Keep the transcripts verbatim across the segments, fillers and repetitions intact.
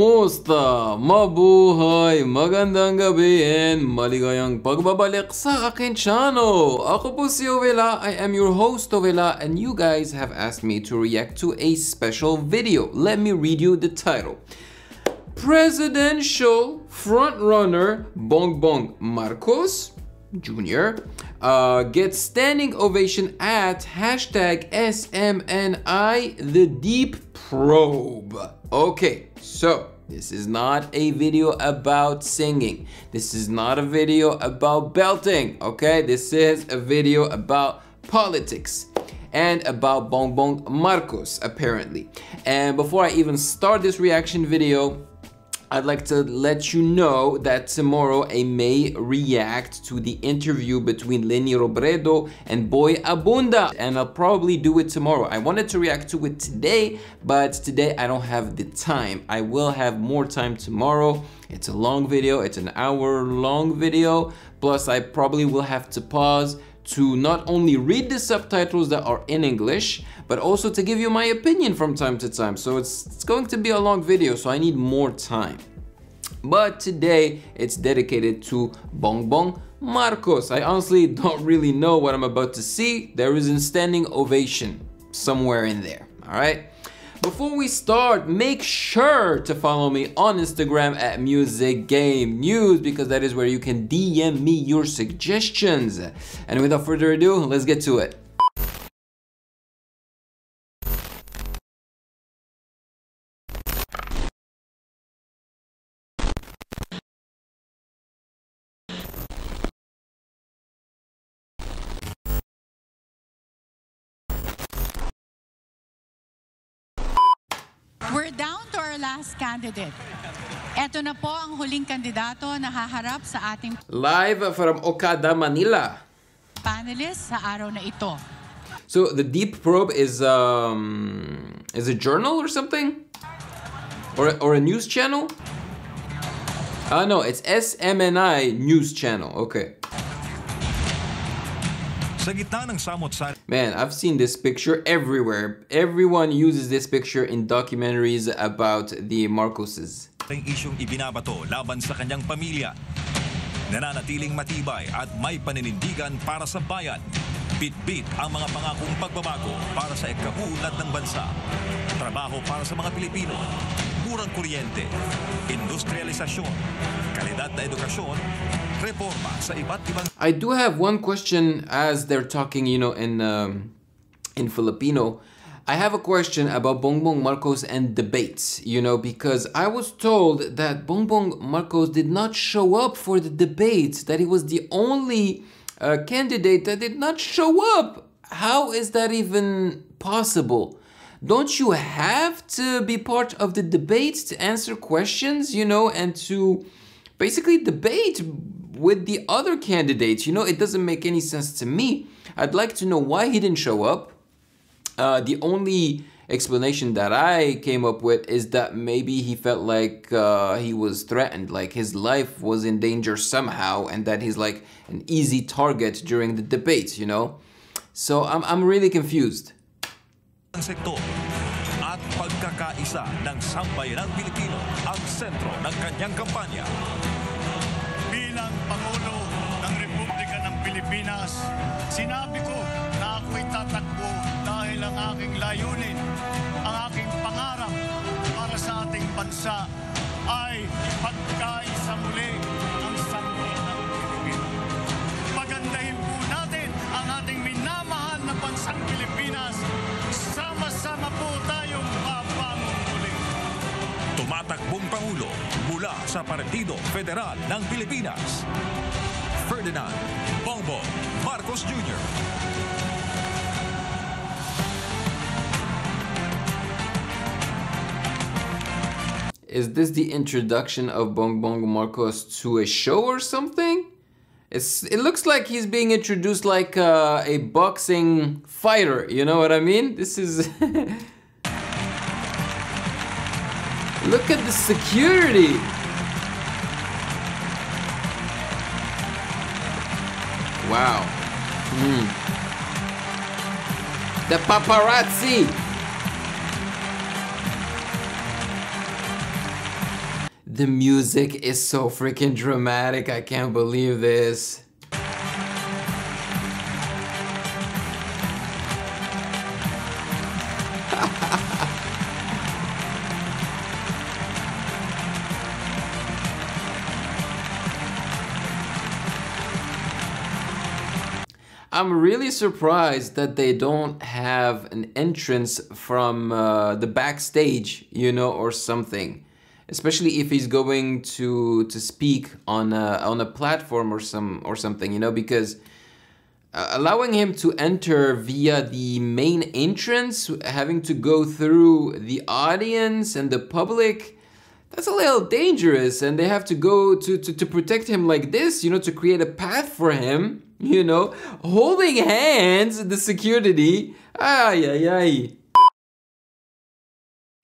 Kumusta? Mabuhay! Magandang gabi and maligayang pagbabalik sa akin channel! Ako po si Ovela, I am your host Ovela, and you guys have asked me to react to a special video. Let me read you the title. Presidential frontrunner Bongbong Marcos Junior Uh, gets standing ovation at hashtag S M N I the Deep Probe. Okay, so this is not a video about singing. This is not a video about belting. Okay, this is a video about politics and about Bongbong Marcos apparently. And before I even start this reaction video, I'd like to let you know that tomorrow I may react to the interview between Leni Robredo and Boy Abunda, and I'll probably do it tomorrow. I wanted to react to it today, but today I don't have the time. I will have more time tomorrow. It's a long video, it's an hour long video, plus I probably will have to pause to not only read the subtitles that are in English, but also to give you my opinion from time to time. So it's, it's going to be a long video, so I need more time. But today, it's dedicated to Bongbong Marcos. I honestly don't really know what I'm about to see. There is a standing ovation somewhere in there, all right? Before we start, make sure to follow me on Instagram at Music Game News, because that is where you can D M me your suggestions. And without further ado, let's get to it. We're down to our last candidate. Ito na po ang huling kandidato na haharap sa ating live from Okada, Manila panelists sa araw na ito. So the Deep Probe is um is a journal or something? Or or a news channel? Ah uh, no, it's S M N I news channel. Okay. Man, I've seen this picture everywhere. Everyone uses this picture in documentaries about the Marcoses. Ang isyong ibinabato laban sa kanyang pamilya. Nananatiling matibay at may paninindigan para sa bayan. Bit-bit ang mga pangakong pagbabago para sa ikabunlad ng bansa. Trabaho para sa mga Pilipino. Murang kuryente. Industrialisasyon. Kalidad na edukasyon. I do have one question as they're talking, you know, in um, in Filipino. I have a question about Bongbong Marcos and debates, you know, because I was told that Bongbong Marcos did not show up for the debates, that he was the only uh, candidate that did not show up. How is that even possible? Don't you have to be part of the debates to answer questions, you know, and to basically debate with the other candidates? You know, it doesn't make any sense to me. I'd like to know why he didn't show up. Uh, the only explanation that I came up with is that maybe he felt like uh, he was threatened, like his life was in danger somehow, and that he's like an easy target during the debates, you know? So I'm, I'm really confused. At pagkakaisa ng sambayanang Pilipino ang sentro ng kanyang kampanya. Pangulo ng Republika ng Pilipinas, sinabi ko na ako'y tatakbo dahil ang aking layunin, ang aking pangarap para sa ating bansa ay ipagkaisa muli ang sanggol ng Pilipinas. Pagandahin po natin ang ating minamahal na bansang Pilipinas. Sama-sama po tayong papangon muli. Tumatakbong Pangulo mula sa Partido Federal ng Pilipinas, Ferdinand Bongbong Marcos Junior Is this the introduction of Bongbong Marcos to a show or something? It's, it looks like he's being introduced like uh, a boxing fighter, you know what I mean? This is... Look at the security! Wow. Mm. The paparazzi! The music is so freaking dramatic. I can't believe this. I'm really surprised that they don't have an entrance from uh, the backstage, you know, or something. Especially if he's going to to speak on a, on a platform or some or something, you know, because uh, allowing him to enter via the main entrance, having to go through the audience and the public, that's a little dangerous. And they have to go to, to, to protect him like this, you know, to create a path for him, you know, holding hands, the security. Ay, ay, ay.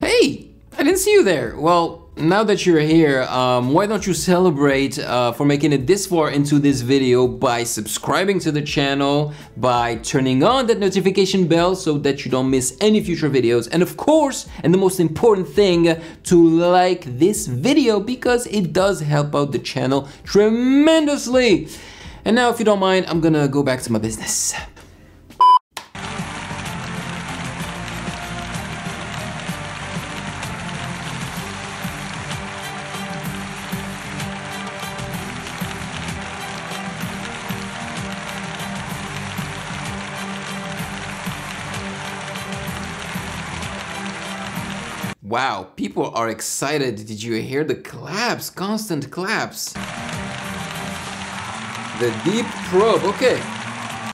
Hey, I didn't see you there. Well, now that you're here, um, why don't you celebrate uh, for making it this far into this video by subscribing to the channel, by turning on that notification bell so that you don't miss any future videos, and of course, and the most important thing, to like this video because it does help out the channel tremendously. And now, if you don't mind, I'm gonna go back to my business. Wow, people are excited. Did you hear the claps? Constant claps. The deep probe, okay.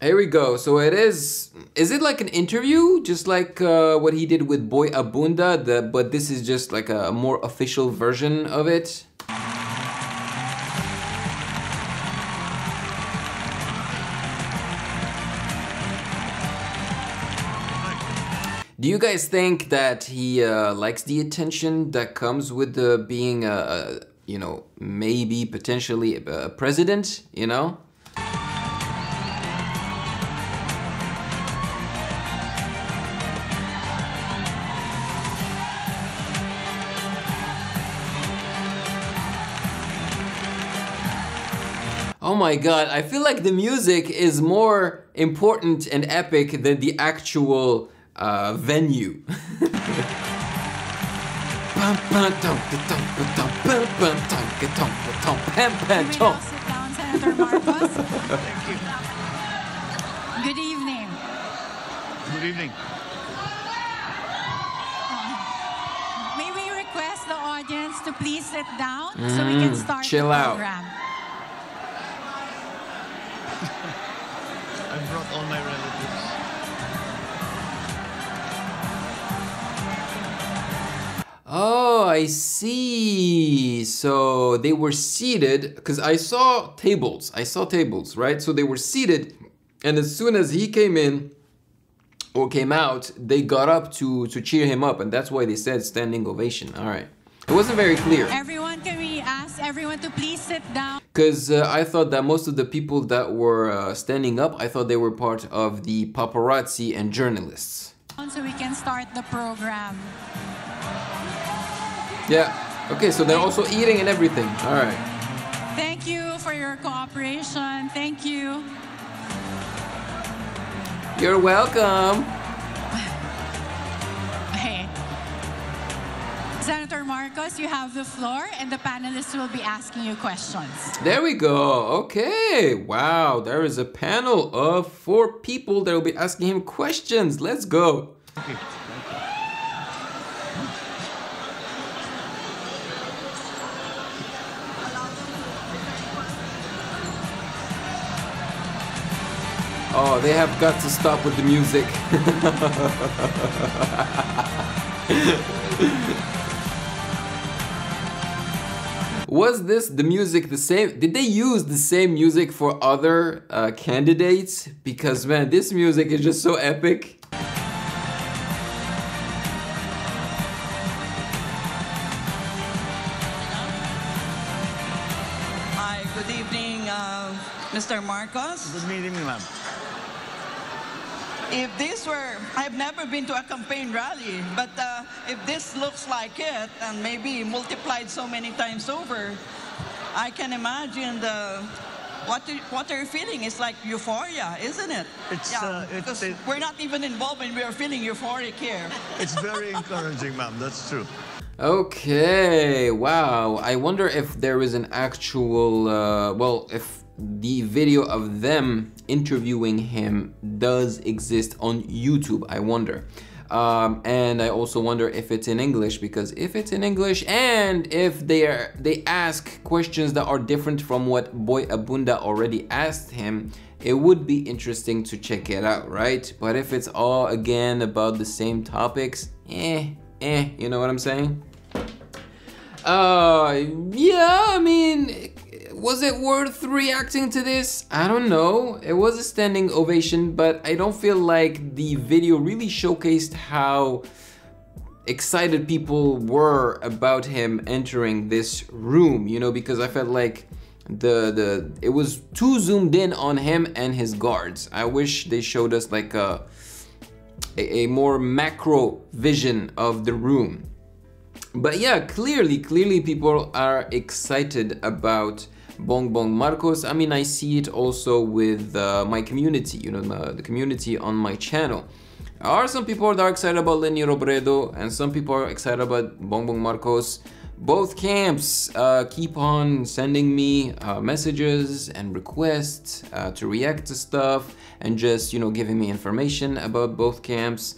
Here we go, so it is, is it like an interview? Just like uh, what he did with Boy Abunda, the, but this is just like a more official version of it. Do you guys think that he uh, likes the attention that comes with uh, being, a, a, you know, maybe potentially a president, you know? Oh my God, I feel like the music is more important and epic than the actual Uh, venue. Good evening. Good evening. Uh, may we request the audience to please sit down mm, so we can start chill the program. Out. I brought all my relatives. Oh, I see. So they were seated, because I saw tables. I saw tables, right? So they were seated, and as soon as he came in or came out, they got up to, to cheer him up, and that's why they said standing ovation. All right. It wasn't very clear. Everyone, can we ask everyone to please sit down? Because uh, I thought that most of the people that were uh, standing up, I thought they were part of the paparazzi and journalists. So we can start the program. Yeah, okay, so they're also eating and everything. All right. Thank you for your cooperation. Thank you. You're welcome. Hey. Senator Marcos, you have the floor, and the panelists will be asking you questions. There we go. Okay. Wow, there is a panel of four people that will be asking him questions. Let's go. Okay. Oh, they have got to stop with the music. Was this the music the same? Did they use the same music for other uh, candidates? Because man, this music is just so epic. Hi, good evening, uh, Mister Marcos. Good evening, ma'am. if these were, I've never been to a campaign rally, but uh, if this looks like it, and maybe multiplied so many times over, I can imagine the, what, you, what are you feeling? It's like euphoria, isn't it? It's, yeah, uh, it's, it, we're not even involved and we are feeling euphoric here. It's very encouraging, ma'am, that's true. Okay, wow. I wonder if there is an actual, uh, well, if the video of them interviewing him does exist on YouTube, I wonder. Um, and I also wonder if it's in English, because if it's in English and if they are, they ask questions that are different from what Boy Abunda already asked him, it would be interesting to check it out, right? But if it's all again about the same topics, eh, eh, you know what I'm saying? Uh, yeah, I mean, was it worth reacting to this? I don't know. It was a standing ovation, but I don't feel like the video really showcased how excited people were about him entering this room, you know, because I felt like the the it was too zoomed in on him and his guards. I wish they showed us like a a, a more macro vision of the room. But yeah, clearly, clearly people are excited about Bongbong Marcos. I mean, I see it also with uh, my community, you know, the, the community on my channel. There are some people that are excited about Leni Robredo and some people are excited about Bongbong Marcos. Both camps uh, keep on sending me uh, messages and requests uh, to react to stuff and just, you know, giving me information about both camps.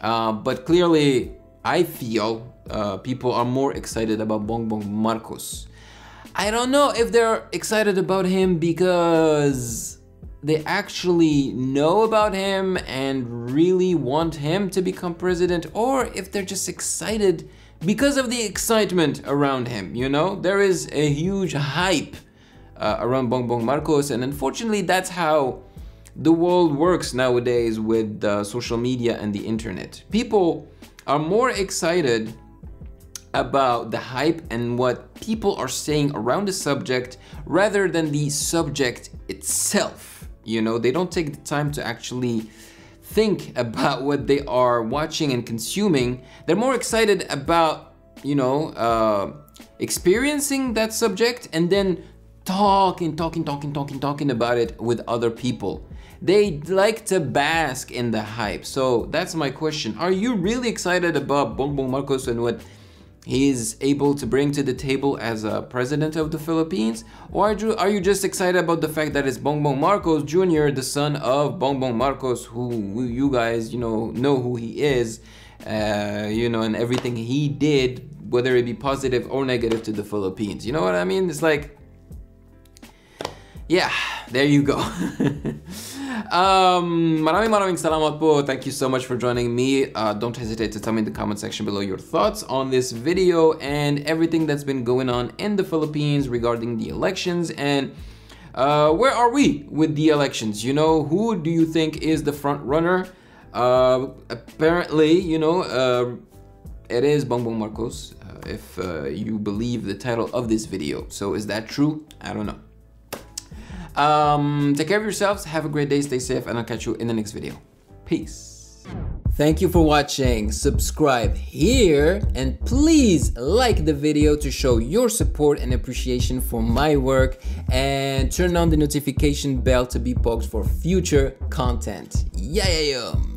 Uh, but clearly, I feel uh, people are more excited about Bongbong Marcos. I don't know if they're excited about him because they actually know about him and really want him to become president, or if they're just excited because of the excitement around him, you know? There is a huge hype uh, around Bongbong Marcos, and unfortunately that's how the world works nowadays with uh, social media and the internet. People are more excited about the hype and what people are saying around the subject rather than the subject itself. You know, they don't take the time to actually think about what they are watching and consuming. They're more excited about, you know, uh, experiencing that subject and then talking, talking, talking, talking, talking about it with other people. They like to bask in the hype. So that's my question. Are you really excited about Bongbong Marcos and what he's able to bring to the table as a president of the Philippines? Or are you just excited about the fact that it's Bongbong Marcos Junior, the son of Bongbong Marcos, who you guys, you know, know who he is, uh, you know, and everything he did, whether it be positive or negative to the Philippines? You know what I mean? It's like, yeah, there you go. um, maraming maraming salamat po. Thank you so much for joining me. Uh, don't hesitate to tell me in the comment section below your thoughts on this video and everything that's been going on in the Philippines regarding the elections and uh, where are we with the elections? You know, who do you think is the front runner? Uh, apparently, you know, uh, it is Bongbong Marcos, uh, if uh, you believe the title of this video. So is that true? I don't know. Um, take care of yourselves, have a great day, stay safe, and I'll catch you in the next video. Peace. Thank you for watching, subscribe here, and please like the video to show your support and appreciation for my work, and turn on the notification bell to be poked for future content. Yeah, yeah, yeah.